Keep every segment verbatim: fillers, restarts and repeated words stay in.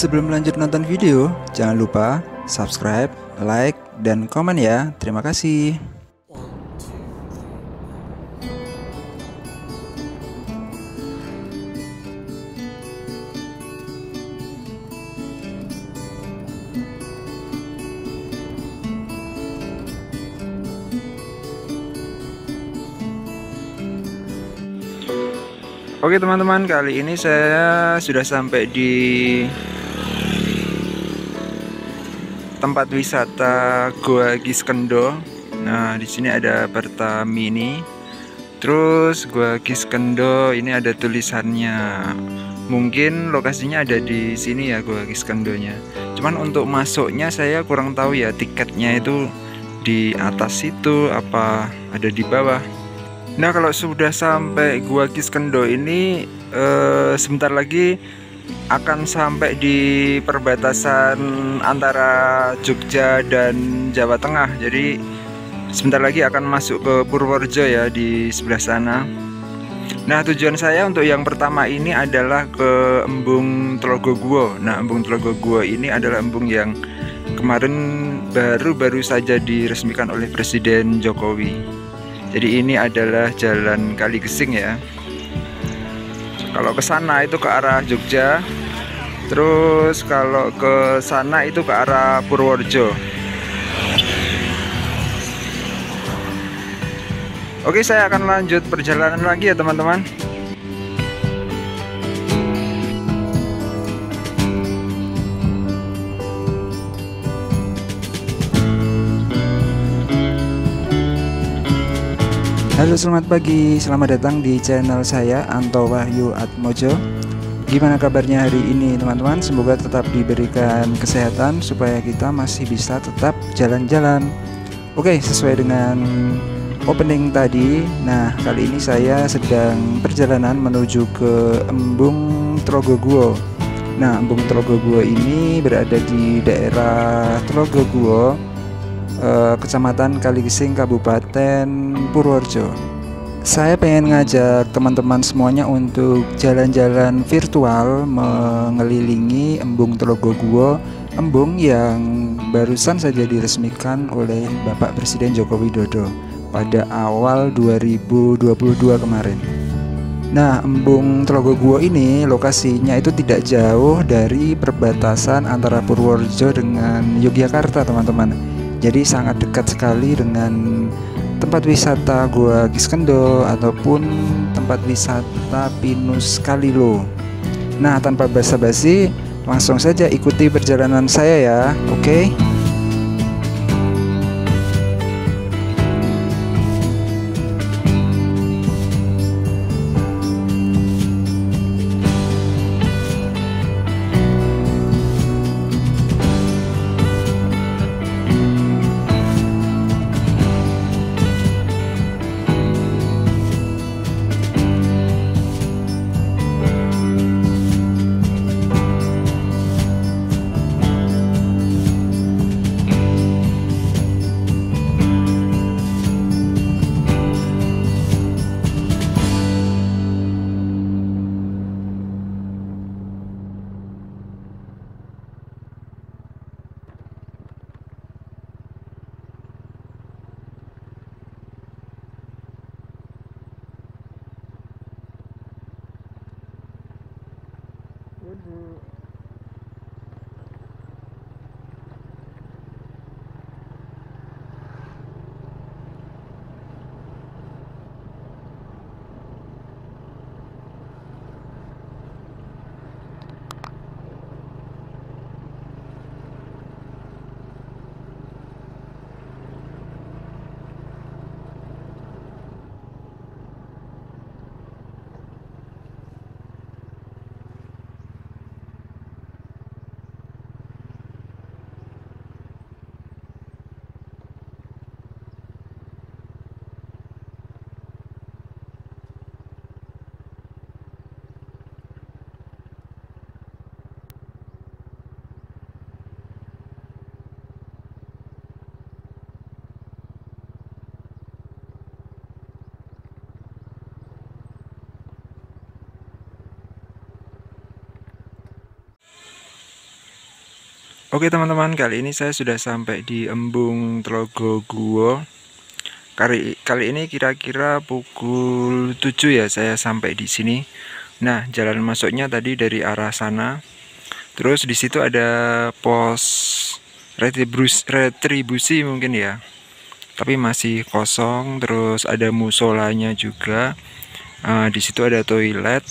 Sebelum lanjut nonton video, jangan lupa subscribe, like, dan komen ya. Terima kasih. Oke teman-teman, kali ini saya sudah sampai di tempat wisata Goa Kiskendo. Nah, di sini ada Pertamini. Terus Goa Kiskendo ini ada tulisannya. Mungkin lokasinya ada di sini ya, Goa Kiskendonya. Cuman untuk masuknya saya kurang tahu ya, tiketnya itu di atas situ apa ada di bawah. Nah, kalau sudah sampai Goa Kiskendo ini eh, sebentar lagi akan sampai di perbatasan antara Jogja dan Jawa Tengah. Jadi sebentar lagi akan masuk ke Purworejo ya, di sebelah sana. Nah, tujuan saya untuk yang pertama ini adalah ke Embung Tlogoguwo. Nah, Embung Tlogoguwo ini adalah embung yang kemarin baru-baru saja diresmikan oleh Presiden Jokowi. Jadi ini adalah jalan Kaligesing ya. Kalau ke sana itu ke arah Jogja. Terus kalau ke sana itu ke arah Purworejo. Oke, saya akan lanjut perjalanan lagi ya teman-teman. Halo, selamat pagi, selamat datang di channel saya, Anto Wahyu Atmojo. Gimana kabarnya hari ini teman-teman? Semoga tetap diberikan kesehatan supaya kita masih bisa tetap jalan-jalan. Oke, sesuai dengan opening tadi, nah kali ini saya sedang perjalanan menuju ke Embung Tlogoguwo. Nah, Embung Tlogoguwo ini berada di daerah Tlogoguwo, Kecamatan Kaligesing, Kabupaten Purworejo. Saya pengen ngajak teman-teman semuanya untuk jalan-jalan virtual mengelilingi Embung Tlogoguwo, embung yang barusan saja diresmikan oleh Bapak Presiden Joko Widodo pada awal dua ribu dua puluh dua kemarin. Nah, Embung Tlogoguwo ini lokasinya itu tidak jauh dari perbatasan antara Purworejo dengan Yogyakarta teman-teman. Jadi sangat dekat sekali dengan tempat wisata Goa Kiskendo ataupun tempat wisata Pinus Kalilo. Nah, tanpa basa-basi, langsung saja ikuti perjalanan saya ya, oke? Okay? Oke teman-teman, kali ini saya sudah sampai di Embung Tlogoguwo. Kali, kali ini kira-kira pukul tujuh ya saya sampai di sini. Nah, jalan masuknya tadi dari arah sana. Terus di situ ada pos retribusi mungkin ya, tapi masih kosong. Terus ada musolanya juga. Uh, di situ ada toilet.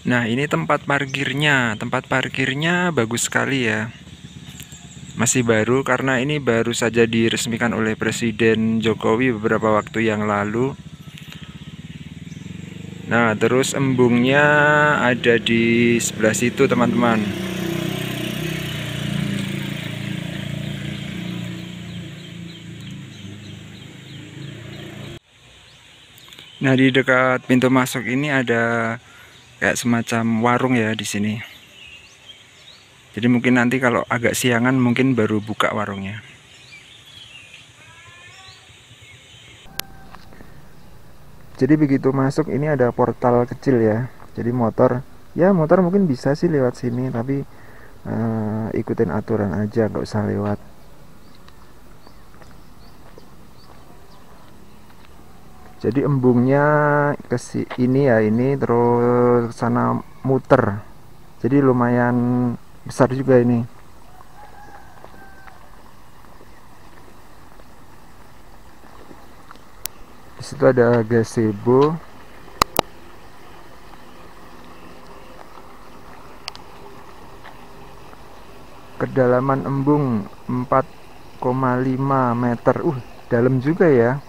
Nah, ini tempat parkirnya. Tempat parkirnya bagus sekali ya. Masih baru karena ini baru saja diresmikan oleh Presiden Jokowi beberapa waktu yang lalu. Nah, terus embungnya ada di sebelah situ, teman-teman. Nah, di dekat pintu masuk ini ada kayak semacam warung ya di sini. Jadi mungkin nanti kalau agak siangan mungkin baru buka warungnya. Jadi begitu masuk ini ada portal kecil ya. Jadi motor, ya motor mungkin bisa sih lewat sini, tapi uh, ikutin aturan aja, nggak usah lewat. Jadi embungnya ke ini ya, ini terus sana muter. Jadi lumayan besar juga ini. Di situ ada gazebo. Kedalaman embung empat koma lima meter. Uh, dalam juga ya.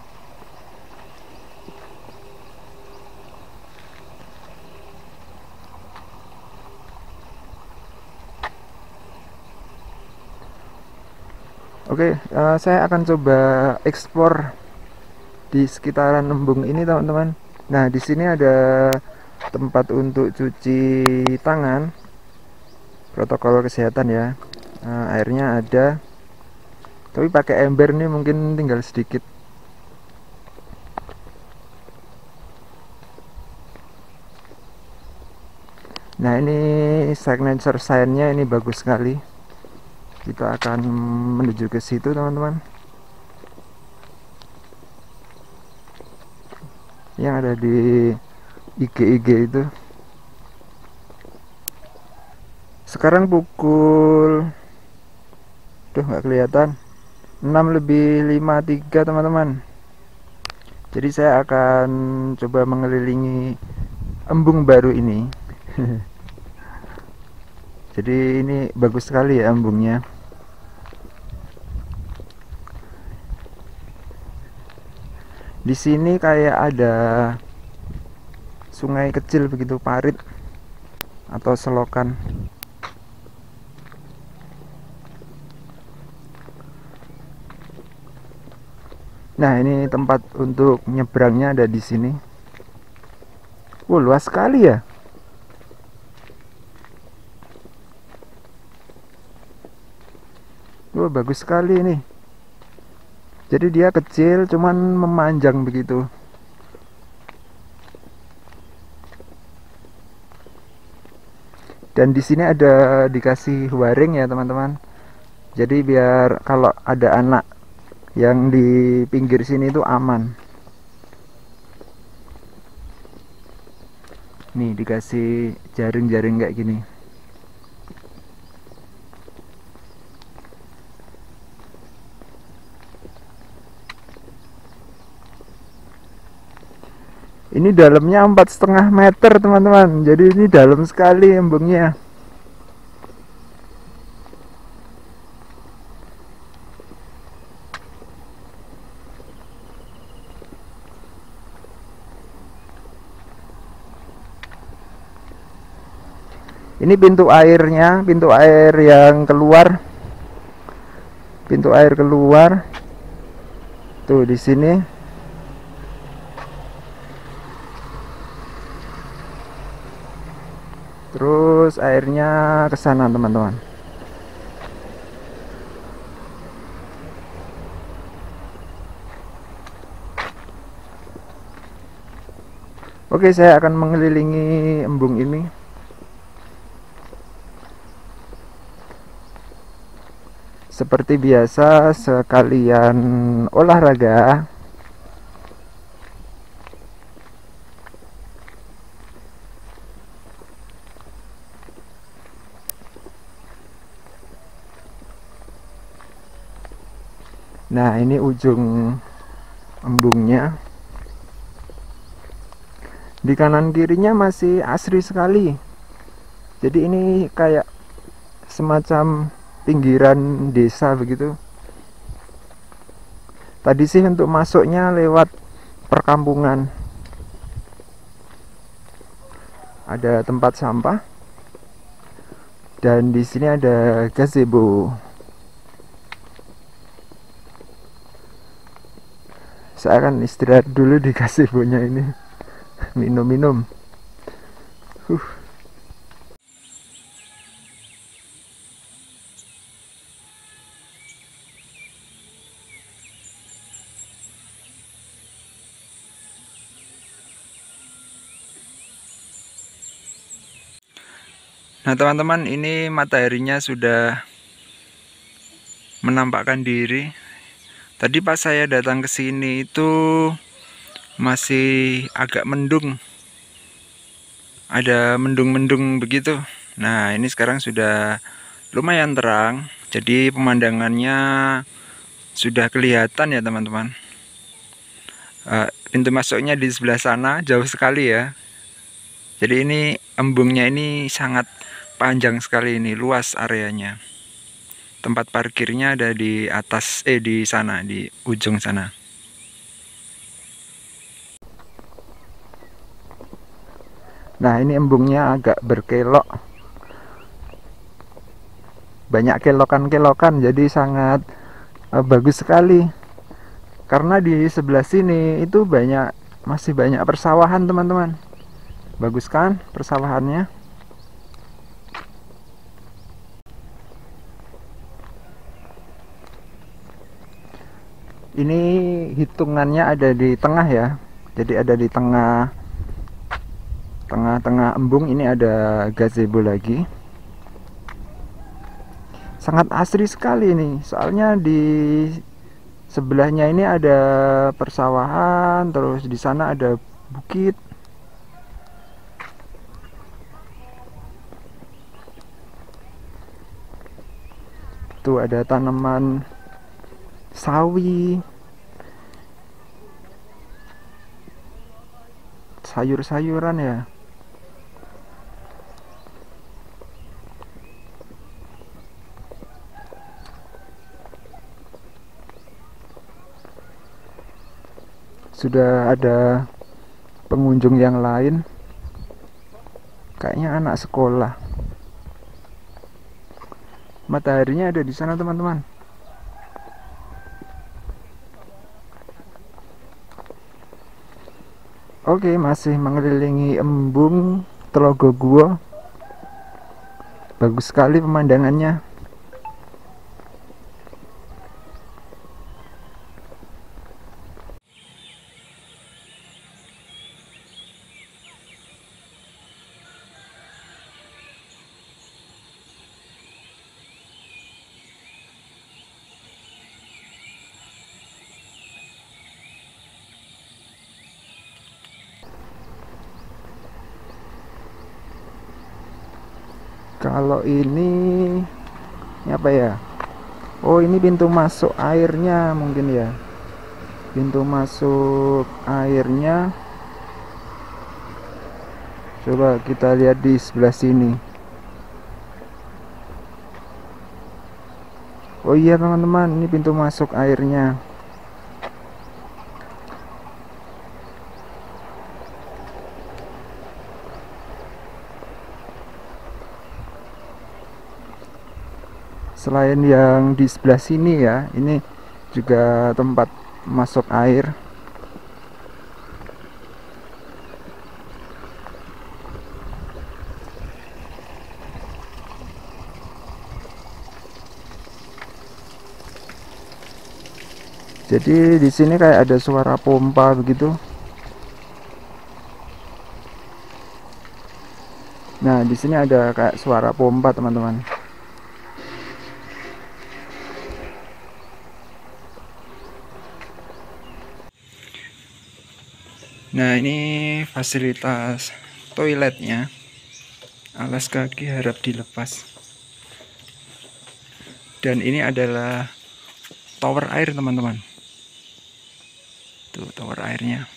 Oke, okay, uh, saya akan coba eksplor di sekitaran embung ini, teman-teman. Nah, di sini ada tempat untuk cuci tangan, protokol kesehatan ya. Uh, airnya ada, tapi pakai ember nih, mungkin tinggal sedikit. Nah, ini signature sign-nya ini bagus sekali. Kita akan menuju ke situ, teman-teman. Yang ada di I G I G itu. Sekarang pukul, tuh nggak kelihatan, enam lebih lima puluh tiga, teman-teman. Jadi saya akan coba mengelilingi embung baru ini. Jadi ini bagus sekali ya embungnya. Di sini kayak ada sungai kecil begitu, parit atau selokan. Nah, ini tempat untuk nyebrangnya ada di sini. Wah, luas sekali ya. Wah, bagus sekali ini. Jadi dia kecil cuman memanjang begitu. Dan di sini ada dikasih waring ya, teman-teman. Jadi biar kalau ada anak yang di pinggir sini itu aman. Nih dikasih jaring-jaring kayak gini. Ini dalamnya empat setengah meter, teman-teman. Jadi ini dalam sekali embungnya. Ini pintu airnya, pintu air yang keluar, pintu air keluar. Tuh di sini. Terus airnya ke sana, teman-teman. Oke, saya akan mengelilingi embung ini. Seperti biasa, sekalian olahraga, nah ini ujung embungnya. Di kanan kirinya masih asri sekali, jadi ini kayak semacam pinggiran desa begitu. Tadi sih untuk masuknya lewat perkampungan, ada tempat sampah, dan di sini ada gazebo. Saya akan istirahat dulu di gazebonya ini, minum-minum. Huh. Nah teman-teman, ini mataharinya sudah menampakkan diri. Tadi pas saya datang ke sini itu masih agak mendung, ada mendung-mendung begitu. Nah ini sekarang sudah lumayan terang, jadi pemandangannya sudah kelihatan ya teman-teman. Uh, pintu masuknya di sebelah sana, jauh sekali ya. Jadi ini embungnya ini sangat panjang sekali, ini luas areanya. Tempat parkirnya ada di atas, eh di sana, di ujung sana. Nah ini embungnya agak berkelok, banyak kelokan-kelokan, jadi sangat eh, bagus sekali. Karena di sebelah sini itu banyak, masih banyak persawahan teman-teman. Bagus kan persawahannya. Ini hitungannya ada di tengah ya, jadi ada di tengah tengah-tengah embung ini ada gazebo lagi. Sangat asri sekali ini, soalnya di sebelahnya ini ada persawahan, terus di sana ada bukit. Tuh ada tanaman sawi, sayur-sayuran ya. Sudah ada pengunjung yang lain, kayaknya anak sekolah. Mataharinya ada di sana teman-teman. Oke, masih mengelilingi embung Tlogoguwo. Bagus sekali pemandangannya. Kalau ini, ini apa ya? Oh, ini pintu masuk airnya mungkin ya. Pintu masuk airnya. Coba kita lihat di sebelah sini. Oh iya teman-teman, ini pintu masuk airnya. Selain yang di sebelah sini ya, ini juga tempat masuk air. Jadi di sini kayak ada suara pompa begitu. Nah, di sini ada kayak suara pompa, teman-teman. Nah, ini fasilitas toiletnya. Alas kaki harap dilepas. Dan ini adalah tower air, teman-teman. Tuh tower airnya.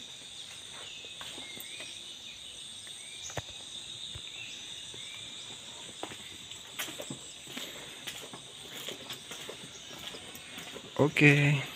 Oke.